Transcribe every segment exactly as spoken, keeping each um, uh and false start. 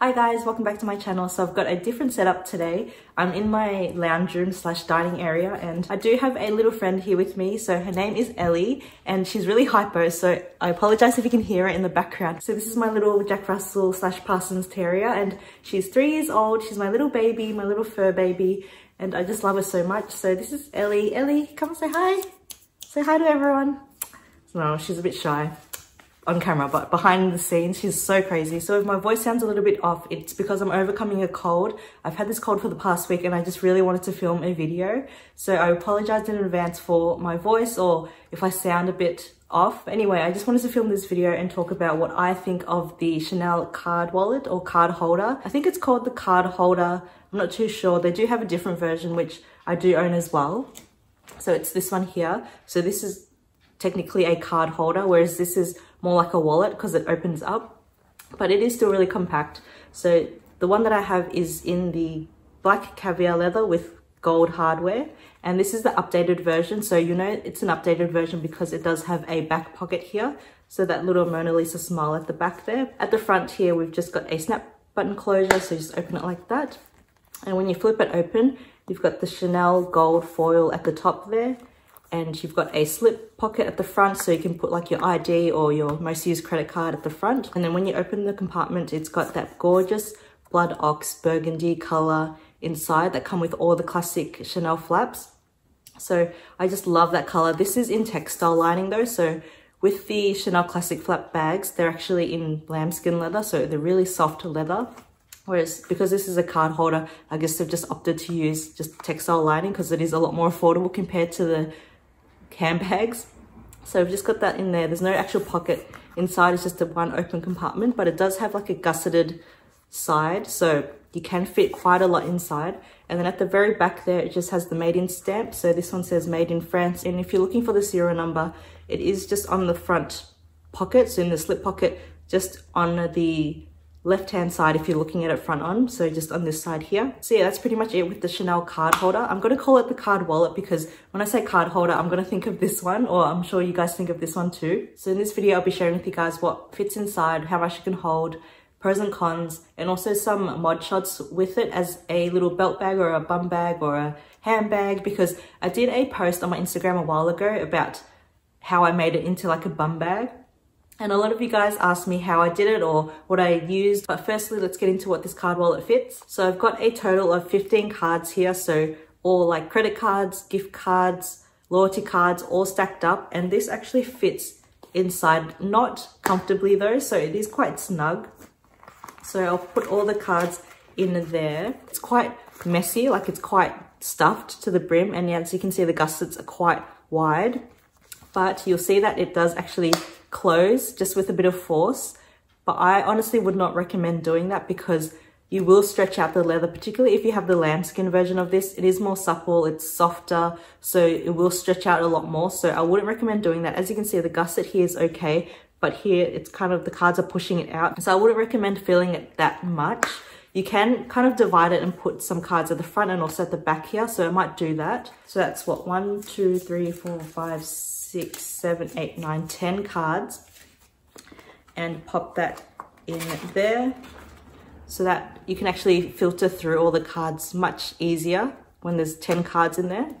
Hi guys, welcome back to my channel. So I've got a different setup today. I'm in my lounge room slash dining area and I do have a little friend here with me. So her name is Ellie and she's really hypo. So I apologize if you can hear her in the background. So this is my little Jack Russell slash Parsons Terrier and she's three years old. She's my little baby, my little fur baby. And I just love her so much. So this is Ellie. Ellie, come say hi. Say hi to everyone. No, she's a bit shy on camera, but behind the scenes she's so crazy. So if my voice sounds a little bit off, it's because I'm overcoming a cold. I've had this cold for the past week and I just really wanted to film a video, so I apologized in advance for my voice or if I sound a bit off. Anyway, I just wanted to film this video and talk about what I think of the Chanel card wallet or card holder. I think it's called the card holder, I'm not too sure. They do have a different version which I do own as well, so it's this one here. So this is technically a card holder, whereas this is more like a wallet because it opens up, but it is still really compact. So the one that I have is in the black caviar leather with gold hardware, and this is the updated version. So you know it's an updated version because it does have a back pocket here, so that little Mona Lisa smile at the back there. At the front here we've just got a snap button closure, so you just open it like that, and when you flip it open you've got the Chanel gold foil at the top there. And you've got a slip pocket at the front, so you can put like your I D or your most used credit card at the front. And then when you open the compartment, it's got that gorgeous blood ox burgundy color inside that come with all the classic Chanel flaps. So I just love that color. This is in textile lining though, so with the Chanel classic flap bags, they're actually in lambskin leather, so they're really soft leather. Whereas because this is a card holder, I guess they've just opted to use just textile lining because it is a lot more affordable compared to the handbags. So I've just got that in there. There's no actual pocket inside, it's just a one open compartment, but it does have like a gusseted side, so you can fit quite a lot inside. And then at the very back there it just has the made in stamp, so this one says made in France, and if you're looking for the serial number, it is just on the front pocket, so in the slip pocket just on the left hand side if you're looking at it front on, so just on this side here. So yeah, that's pretty much it with the Chanel card holder. I'm going to call it the card wallet because when I say card holder I'm going to think of this one, or I'm sure you guys think of this one too. So in this video I'll be sharing with you guys what fits inside, how much you can hold, pros and cons, and also some mod shots with it as a little belt bag or a bum bag or a handbag, because I did a post on my Instagram a while ago about how I made it into like a bum bag. And a lot of you guys asked me how I did it or what I used, but firstly let's get into what this card wallet fits. So I've got a total of fifteen cards here, so all like credit cards, gift cards, loyalty cards, all stacked up, and this actually fits inside, not comfortably though, so it is quite snug. So I'll put all the cards in there. It's quite messy, like it's quite stuffed to the brim, and yeah, as you can see the gussets are quite wide, but you'll see that it does actually close just with a bit of force. But I honestly would not recommend doing that because you will stretch out the leather, particularly if you have the lambskin version of this. It is more supple, it's softer, so it will stretch out a lot more, so I wouldn't recommend doing that. As you can see the gusset here is okay, but here it's kind of the cards are pushing it out, so I wouldn't recommend filling it that much. You can kind of divide it and put some cards at the front and also at the back here, so I might do that. So that's what, one, two, three, four, five, six, seven, eight, nine, ten cards, and pop that in there so that you can actually filter through all the cards much easier when there's ten cards in there.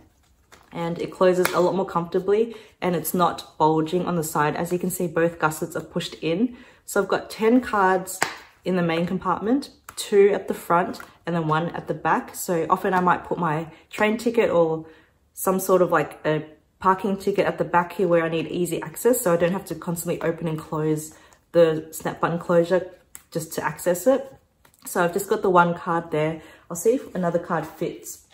And it closes a lot more comfortably and it's not bulging on the side. As you can see, both gussets are pushed in. So I've got ten cards in the main compartment, two at the front and then one at the back. So often I might put my train ticket or some sort of like a parking ticket at the back here where I need easy access, so I don't have to constantly open and close the snap button closure just to access it. So I've just got the one card there. I'll see if another card fits.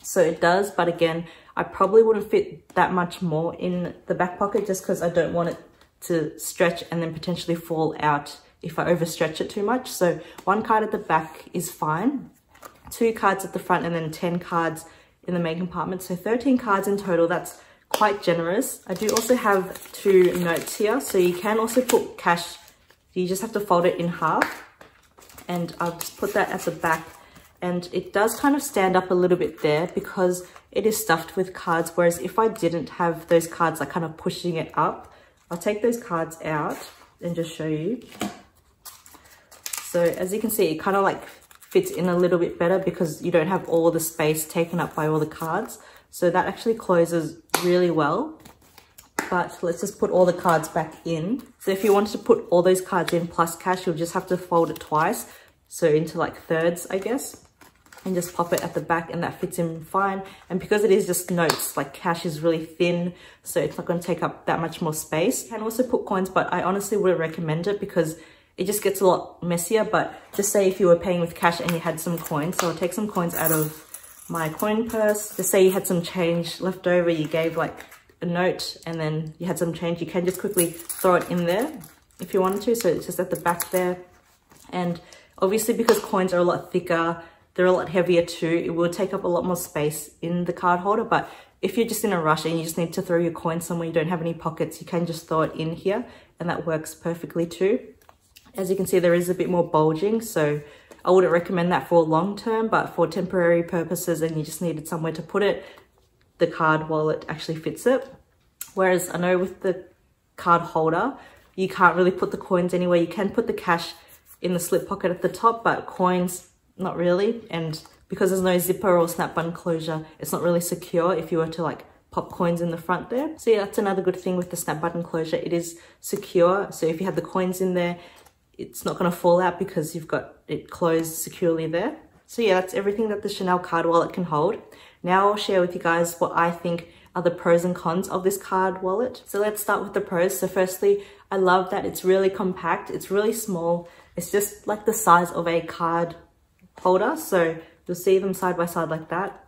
So it does, but again I probably wouldn't fit that much more in the back pocket just because I don't want it to stretch and then potentially fall out if I overstretch it too much. So one card at the back is fine, two cards at the front, and then ten cards in the main compartment, so thirteen cards in total. That's quite generous. I do also have two notes here, so you can also put cash, you just have to fold it in half, and I'll just put that at the back. And it does kind of stand up a little bit there because it is stuffed with cards, whereas if I didn't have those cards like kind of pushing it up, I'll take those cards out and just show you. So as you can see, it kind of like fits in a little bit better because you don't have all the space taken up by all the cards. So that actually closes really well. But let's just put all the cards back in. So if you wanted to put all those cards in plus cash, you'll just have to fold it twice. So into like thirds, I guess, and just pop it at the back, and that fits in fine. And because it is just notes, like cash is really thin, so it's not going to take up that much more space. You can also put coins, but I honestly wouldn't recommend it because it just gets a lot messier. But just say if you were paying with cash and you had some coins, so I'll take some coins out of my coin purse. Just say you had some change left over, you gave like a note and then you had some change, you can just quickly throw it in there if you wanted to. So it's just at the back there. And obviously because coins are a lot thicker, they're a lot heavier too, it will take up a lot more space in the card holder. But if you're just in a rush and you just need to throw your coin somewhere, you don't have any pockets, you can just throw it in here and that works perfectly too. As you can see, there is a bit more bulging, so I wouldn't recommend that for long term, but for temporary purposes and you just needed somewhere to put it, the card wallet actually fits it. Whereas I know with the card holder, you can't really put the coins anywhere. You can put the cash in the slip pocket at the top, but coins, not really. And because there's no zipper or snap button closure, it's not really secure if you were to like pop coins in the front there. So yeah, that's another good thing with the snap button closure. It is secure. So if you had the coins in there, it's not going to fall out because you've got it closed securely there. So yeah, that's everything that the Chanel card wallet can hold. Now I'll share with you guys what I think are the pros and cons of this card wallet. So let's start with the pros. So firstly, I love that it's really compact. It's really small. It's just like the size of a card holder. So you'll see them side by side like that.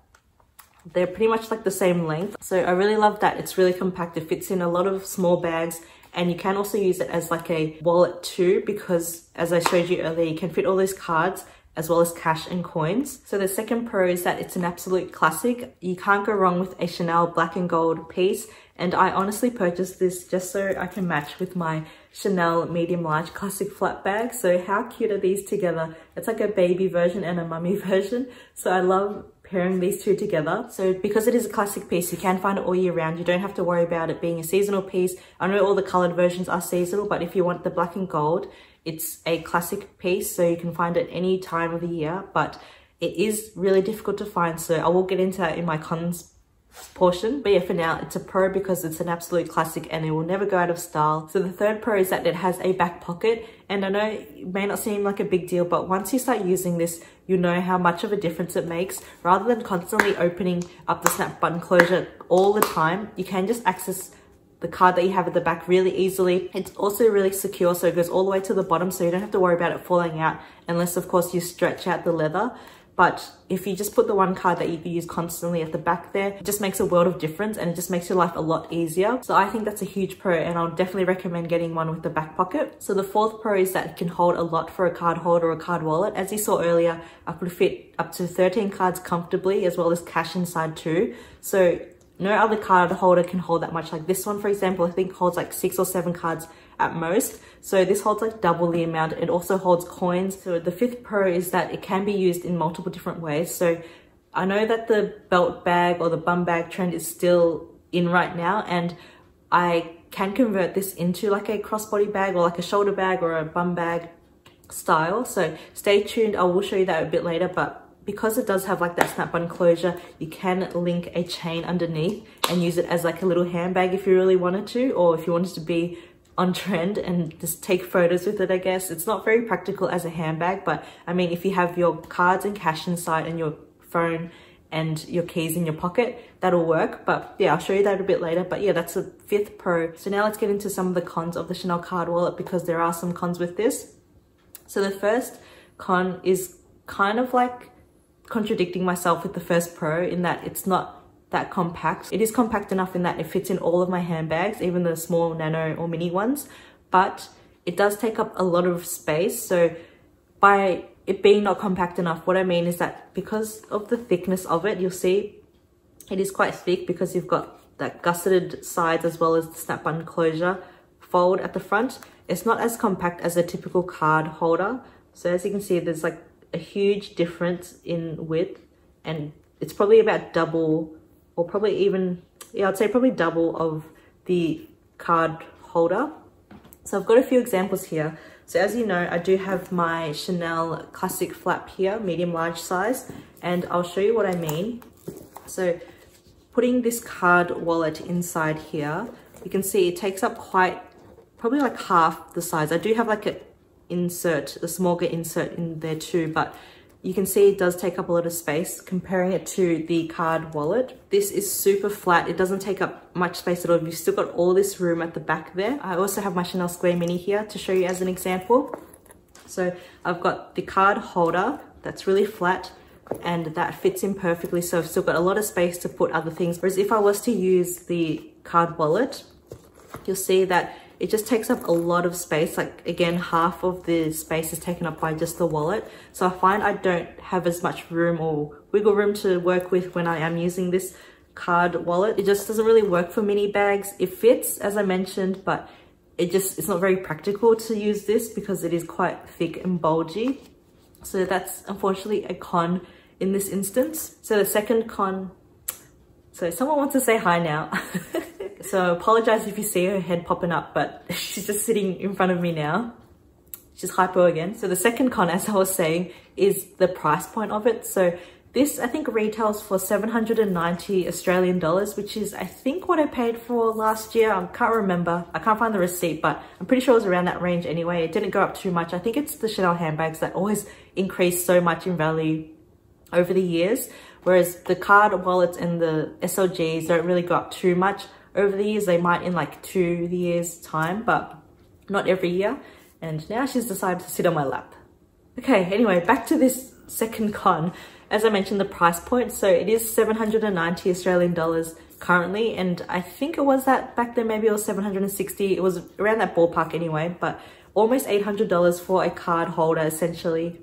They're pretty much like the same length. So I really love that it's really compact. It fits in a lot of small bags. And you can also use it as like a wallet too, because as I showed you earlier, you can fit all those cards as well as cash and coins. So the second pro is that it's an absolute classic. You can't go wrong with a Chanel black and gold piece. And I honestly purchased this just so I can match with my Chanel medium large classic flat bag. So how cute are these together? It's like a baby version and a mummy version. So I love pairing these two together. So because it is a classic piece, you can find it all year round. You don't have to worry about it being a seasonal piece. I know all the colored versions are seasonal, but if you want the black and gold, it's a classic piece, so you can find it any time of the year, but it is really difficult to find. So I will get into that in my cons portion. But yeah, for now, it's a pro because it's an absolute classic and it will never go out of style. So the third pro is that it has a back pocket. And I know it may not seem like a big deal, but once you start using this, you know how much of a difference it makes. Rather than constantly opening up the snap button closure all the time, you can just access the card that you have at the back really easily. It's also really secure, so it goes all the way to the bottom, so you don't have to worry about it falling out unless, of course, you stretch out the leather. But if you just put the one card that you use constantly at the back there, it just makes a world of difference and it just makes your life a lot easier. So I think that's a huge pro and I'll definitely recommend getting one with the back pocket. So the fourth pro is that it can hold a lot for a card holder or a card wallet. As you saw earlier, I could fit up to thirteen cards comfortably as well as cash inside too. So no other card holder can hold that much. Like this one, for example, I think holds like six or seven cards at most. So this holds like double the amount. It also holds coins. So the fifth pro is that it can be used in multiple different ways. So I know that the belt bag or the bum bag trend is still in right now, and I can convert this into like a crossbody bag or like a shoulder bag or a bum bag style. So stay tuned. I will show you that a bit later, but because it does have like that snap button closure, you can link a chain underneath and use it as like a little handbag if you really wanted to, or if you wanted to be on trend and just take photos with it, I guess. It's not very practical as a handbag, but I mean, if you have your cards and cash inside and your phone and your keys in your pocket, that'll work. But yeah, I'll show you that a bit later. But yeah, that's the fifth pro. So now let's get into some of the cons of the Chanel card wallet, because there are some cons with this. So the first con is kind of like contradicting myself with the first pro, in that it's not that compact. It is compact enough in that it fits in all of my handbags, even the small nano or mini ones, but it does take up a lot of space. So by it being not compact enough, what I mean is that because of the thickness of it, you'll see it is quite thick because you've got that gusseted sides as well as the snap button closure fold at the front. It's not as compact as a typical card holder. So as you can see, there's like a huge difference in width, and it's probably about double, or probably even, yeah, I'd say probably double of the card holder. So I've got a few examples here. So as you know, I do have my Chanel classic flap here, medium large size, and I'll show you what I mean. So putting this card wallet inside here, you can see it takes up quite, probably like half the size. I do have like a insert, a smaller insert in there too, but you can see it does take up a lot of space comparing it to the card wallet. This is super flat. It doesn't take up much space at all. You've still got all this room at the back there. I also have my Chanel Square Mini here to show you as an example. So I've got the card holder that's really flat and that fits in perfectly. So I've still got a lot of space to put other things. Whereas if I was to use the card wallet, you'll see that it just takes up a lot of space. Like again, half of the space is taken up by just the wallet. So I find I don't have as much room or wiggle room to work with when I am using this card wallet. It just doesn't really work for mini bags. It fits, as I mentioned, but it just, it's not very practical to use this because it is quite thick and bulgy. So that's unfortunately a con in this instance. So the second con, so someone wants to say hi now. So I apologize if you see her head popping up, but she's just sitting in front of me now. She's hypo again. So the second con, as I was saying, is the price point of it. So this, I think, retails for seven hundred and ninety Australian dollars, which is, I think, what I paid for last year. I can't remember. I can't find the receipt, but I'm pretty sure it was around that range anyway. It didn't go up too much. I think it's the Chanel handbags that always increase so much in value over the years, whereas the card wallets and the S L Gs don't really go up too much over the years. They might in like two years time, but not every year. And now she's decided to sit on my lap. Okay, anyway, back to this second con. As I mentioned, the price point. So it is seven hundred and ninety Australian dollars currently, and I think it was that back then, maybe it was seven hundred and sixty. It was around that ballpark anyway, but almost eight hundred dollars for a card holder essentially.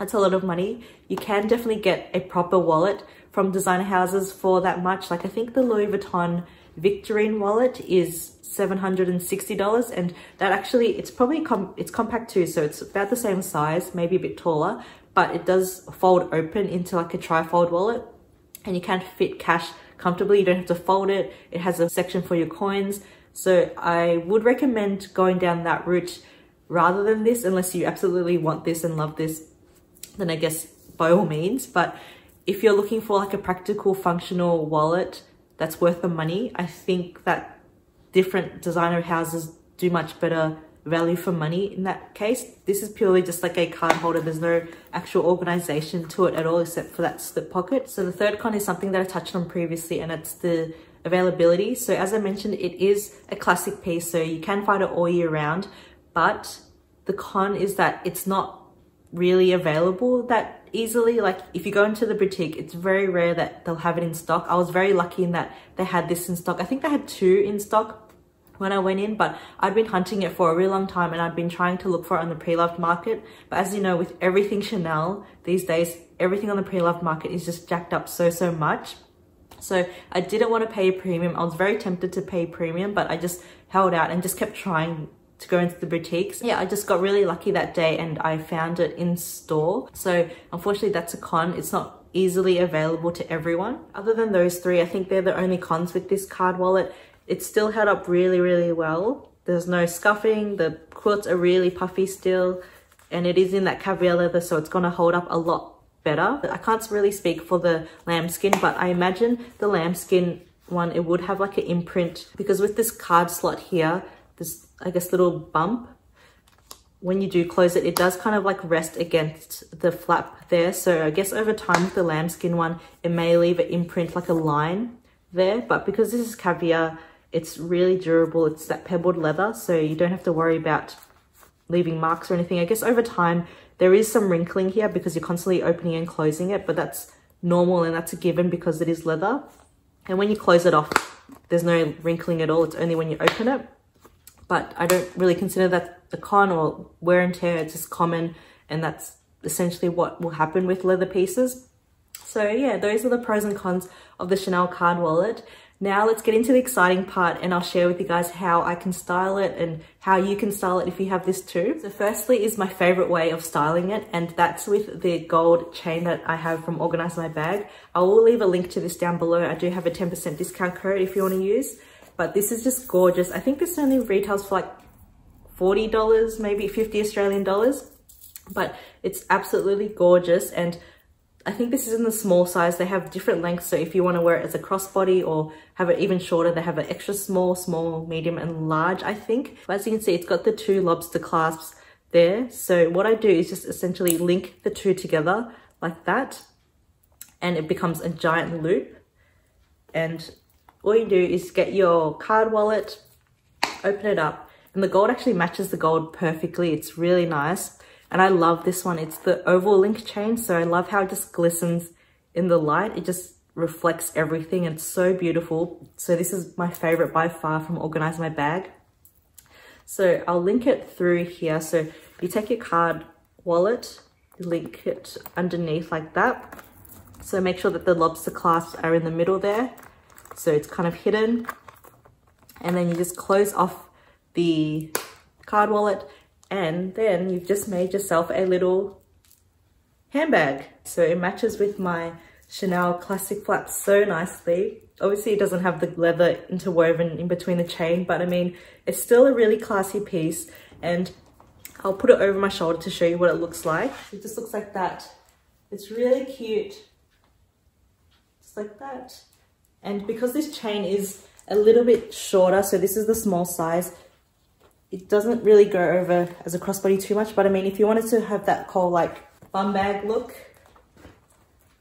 That's a lot of money. You can definitely get a proper wallet from designer houses for that much. Like I think the Louis Vuitton Victorine wallet is seven hundred and sixty dollars, and that actually, it's probably com it's compact too, so it's about the same size, maybe a bit taller, but it does fold open into like a tri-fold wallet, and you can fit cash comfortably. You don't have to fold it. It has a section for your coins. So I would recommend going down that route rather than this, unless you absolutely want this and love this, then I guess by all means. But if you're looking for like a practical, functional wallet that's worth the money, I think that different designer houses do much better value for money in that case. This is purely just like a card holder. There's no actual organization to it at all, except for that slip pocket. So the third con is something that I touched on previously, and it's the availability. So as I mentioned, it is a classic piece, so you can find it all year round, but the con is that it's not really available that easily. Like if you go into the boutique, it's very rare that they'll have it in stock. I was very lucky in that they had this in stock. I think they had two in stock when I went in, but I'd been hunting it for a really long time, and I'd been trying to look for it on the pre-loved market. But as you know, with everything Chanel these days, everything on the pre-loved market is just jacked up so so much. So I didn't want to pay a premium. I was very tempted to pay premium, but I just held out and just kept trying to go into the boutiques. Yeah, I just got really lucky that day and I found it in store. So unfortunately, that's a con. It's not easily available to everyone. Other than those three, I think they're the only cons with this card wallet. It's still held up really, really well. There's no scuffing. The quilts are really puffy still, and it is in that caviar leather, so it's gonna hold up a lot better. I can't really speak for the lambskin, but I imagine the lambskin one, it would have like an imprint, because with this card slot here, this, I guess, little bump, when you do close it, it does kind of like rest against the flap there. So I guess over time with the lambskin one, it may leave an imprint, like a line there, but because this is caviar, it's really durable. It's that pebbled leather, so you don't have to worry about leaving marks or anything. I guess over time there is some wrinkling here because you're constantly opening and closing it, but that's normal and that's a given because it is leather. And when you close it off, there's no wrinkling at all. It's only when you open it. But I don't really consider that a con or wear and tear. It's just common, and that's essentially what will happen with leather pieces. So yeah, those are the pros and cons of the Chanel card wallet. Now let's get into the exciting part, and I'll share with you guys how I can style it and how you can style it if you have this too. So firstly is my favorite way of styling it, and that's with the gold chain that I have from Organize My Bag. I will leave a link to this down below. I do have a ten percent discount code if you want to use. But this is just gorgeous. I think this only retails for like forty dollars, maybe fifty Australian dollars, but it's absolutely gorgeous. And I think this is in the small size. They have different lengths, so if you want to wear it as a crossbody or have it even shorter, they have an extra small, small, medium and large, I think. But as you can see, it's got the two lobster clasps there. So what I do is just essentially link the two together like that, and it becomes a giant loop. And all you do is get your card wallet, open it up, and the gold actually matches the gold perfectly. It's really nice. And I love this one. It's the oval link chain. So I love how it just glistens in the light. It just reflects everything. And it's so beautiful. So this is my favorite by far from Organize My Bag. So I'll link it through here. So you take your card wallet, link it underneath like that. So make sure that the lobster clasps are in the middle there, so it's kind of hidden. And then you just close off the card wallet, and then you've just made yourself a little handbag. So it matches with my Chanel classic flaps so nicely. Obviously it doesn't have the leather interwoven in between the chain, but I mean, it's still a really classy piece. And I'll put it over my shoulder to show you what it looks like. It just looks like that. It's really cute, just like that. And because this chain is a little bit shorter, so this is the small size, it doesn't really go over as a crossbody too much. But I mean, if you wanted to have that whole like bum bag look,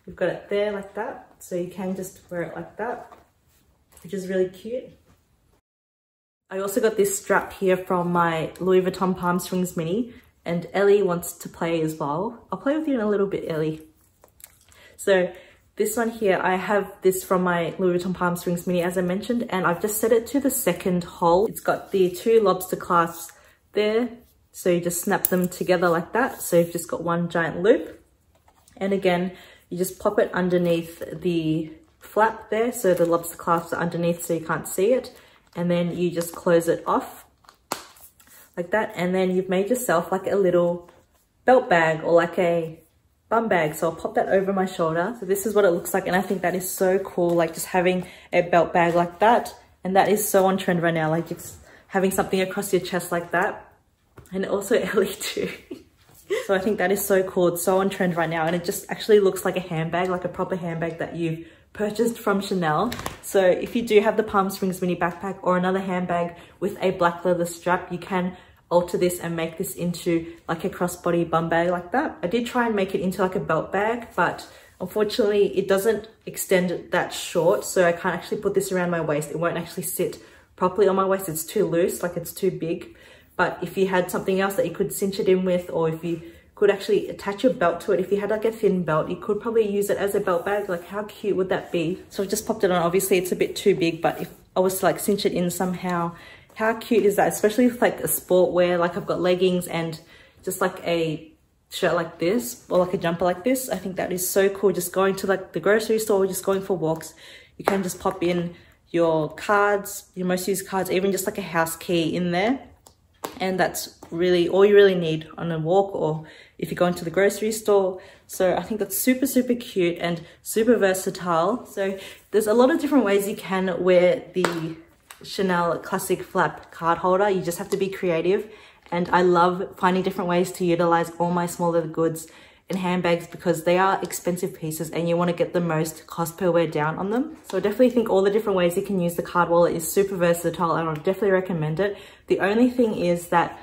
you've got it there like that. So you can just wear it like that, which is really cute. I also got this strap here from my Louis Vuitton Palm Springs Mini, and Ellie wants to play as well. I'll play with you in a little bit, Ellie. So this one here, I have this from my Louis Vuitton Palm Springs Mini, as I mentioned, and I've just set it to the second hole. It's got the two lobster clasps there, so you just snap them together like that. So you've just got one giant loop. And again, you just pop it underneath the flap there, so the lobster clasps are underneath so you can't see it. And then you just close it off like that, and then you've made yourself like a little belt bag or like a bum bag. So I'll pop that over my shoulder. So this is what it looks like, and I think that is so cool, like just having a belt bag like that. And that is so on trend right now, like just having something across your chest like that. And also Ellie too. So I think that is so cool. It's so on trend right now, and it just actually looks like a handbag, like a proper handbag that you've purchased from Chanel. So if you do have the Palm Springs Mini backpack or another handbag with a black leather strap, you can alter this and make this into like a crossbody bum bag like that. I did try and make it into like a belt bag, but unfortunately it doesn't extend that short, so I can't actually put this around my waist. It won't actually sit properly on my waist. It's too loose, like it's too big. But if you had something else that you could cinch it in with, or if you could actually attach your belt to it, if you had like a thin belt, you could probably use it as a belt bag. Like how cute would that be? So I've just popped it on. Obviously it's a bit too big, but if I was to like cinch it in somehow, how cute is that? Especially with like a sport wear, like I've got leggings and just like a shirt like this, or like a jumper like this. I think that is so cool. Just going to like the grocery store, or just going for walks, you can just pop in your cards, your most used cards, even just like a house key in there. And that's really all you really need on a walk, or if you're going to the grocery store. So I think that's super, super cute and super versatile. So there's a lot of different ways you can wear the Chanel classic flap card holder. You just have to be creative. And I love finding different ways to utilize all my smaller goods and handbags, because they are expensive pieces and you want to get the most cost per wear down on them. So I definitely think all the different ways you can use the card wallet is super versatile, and I'll definitely recommend it. The only thing is that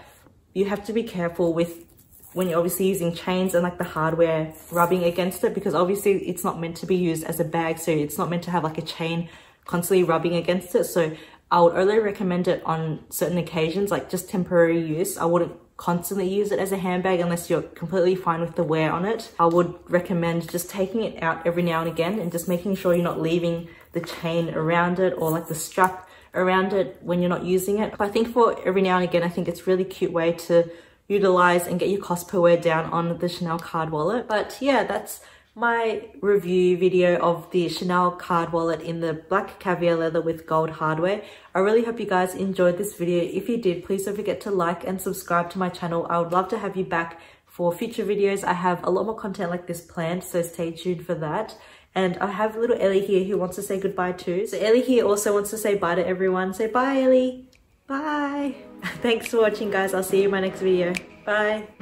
you have to be careful with when you're obviously using chains and like the hardware rubbing against it, because obviously it's not meant to be used as a bag, so it's not meant to have like a chain constantly rubbing against it. So I would only recommend it on certain occasions, like just temporary use. I wouldn't constantly use it as a handbag unless you're completely fine with the wear on it. I would recommend just taking it out every now and again, and just making sure you're not leaving the chain around it or like the strap around it when you're not using it. But I think for every now and again, I think it's a really cute way to utilize and get your cost per wear down on the Chanel card wallet. But yeah, that's my review video of the Chanel card wallet in the black caviar leather with gold hardware. I really hope you guys enjoyed this video. If you did, please don't forget to like and subscribe to my channel. I would love to have you back for future videos. I have a lot more content like this planned, so stay tuned for that. And I have little Ellie here who wants to say goodbye too. So Ellie here also wants to say bye to everyone. Say bye, Ellie. Bye. Thanks for watching, guys. I'll see you in my next video. Bye.